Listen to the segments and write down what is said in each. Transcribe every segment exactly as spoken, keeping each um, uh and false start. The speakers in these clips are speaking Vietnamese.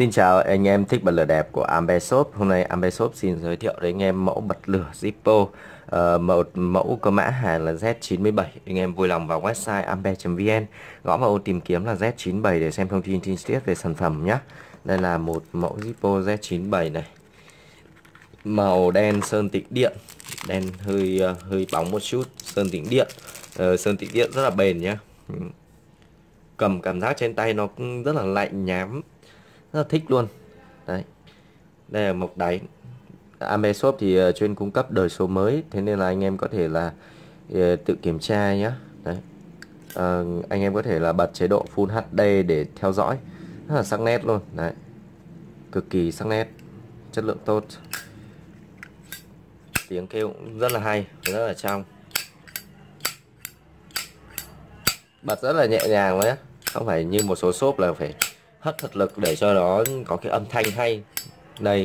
Xin chào anh em thích bật lửa đẹp của Ambe Shop. Hôm nay Ambe Shop xin giới thiệu đến anh em mẫu bật lửa Zippo, uh, mẫu, mẫu có mã hàng là Z chín bảy. Anh em vui lòng vào website ambe chấm vn, gõ vào ô tìm kiếm là Z chín bảy để xem thông tin chi tiết về sản phẩm nhé. Đây là một mẫu Zippo Z chín bảy này. Màu đen sơn tĩnh điện, đen hơi uh, hơi bóng một chút, sơn tĩnh điện, uh, sơn tĩnh điện rất là bền nhé. Cầm cảm giác trên tay nó cũng rất là lạnh nhám, rất là thích luôn. Đấy, đây là mộc đáy. Ambe Shop thì chuyên cung cấp đời số mới, thế nên là anh em có thể là tự kiểm tra nhé. Đấy, à, anh em có thể là bật chế độ Full hát đê để theo dõi, rất là sắc nét luôn. Đấy, cực kỳ sắc nét, chất lượng tốt, tiếng kêu cũng rất là hay, rất là trong, bật rất là nhẹ nhàng đấy, không phải như một số shop là phải hất thật lực để cho nó có cái âm thanh hay. Đây,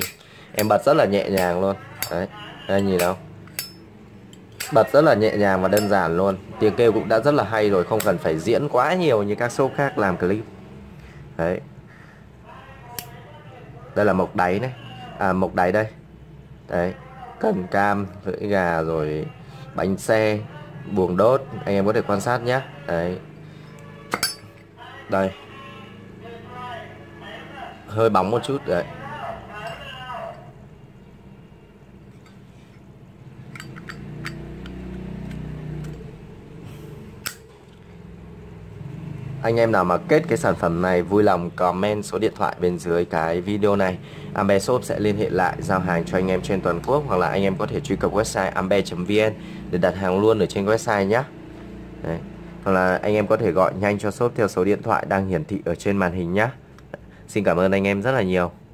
em bật rất là nhẹ nhàng luôn. Đấy, đây nhìn đâu, bật rất là nhẹ nhàng và đơn giản luôn. Tiếng kêu cũng đã rất là hay rồi, không cần phải diễn quá nhiều như các shop khác làm clip. Đấy, đây là mộc đáy này, à mộc đáy đây. Đấy, cần cam, lưỡi gà rồi bánh xe, buồng đốt, anh em có thể quan sát nhé. Đấy, đây hơi bóng một chút đấy. Anh em nào mà kết cái sản phẩm này vui lòng comment số điện thoại bên dưới cái video này. Ambe Shop sẽ liên hệ lại giao hàng cho anh em trên toàn quốc, hoặc là anh em có thể truy cập website ambe chấm vn để đặt hàng luôn ở trên website nhé. Đấy, hoặc là anh em có thể gọi nhanh cho shop theo số điện thoại đang hiển thị ở trên màn hình nhé. Xin cảm ơn anh em rất là nhiều.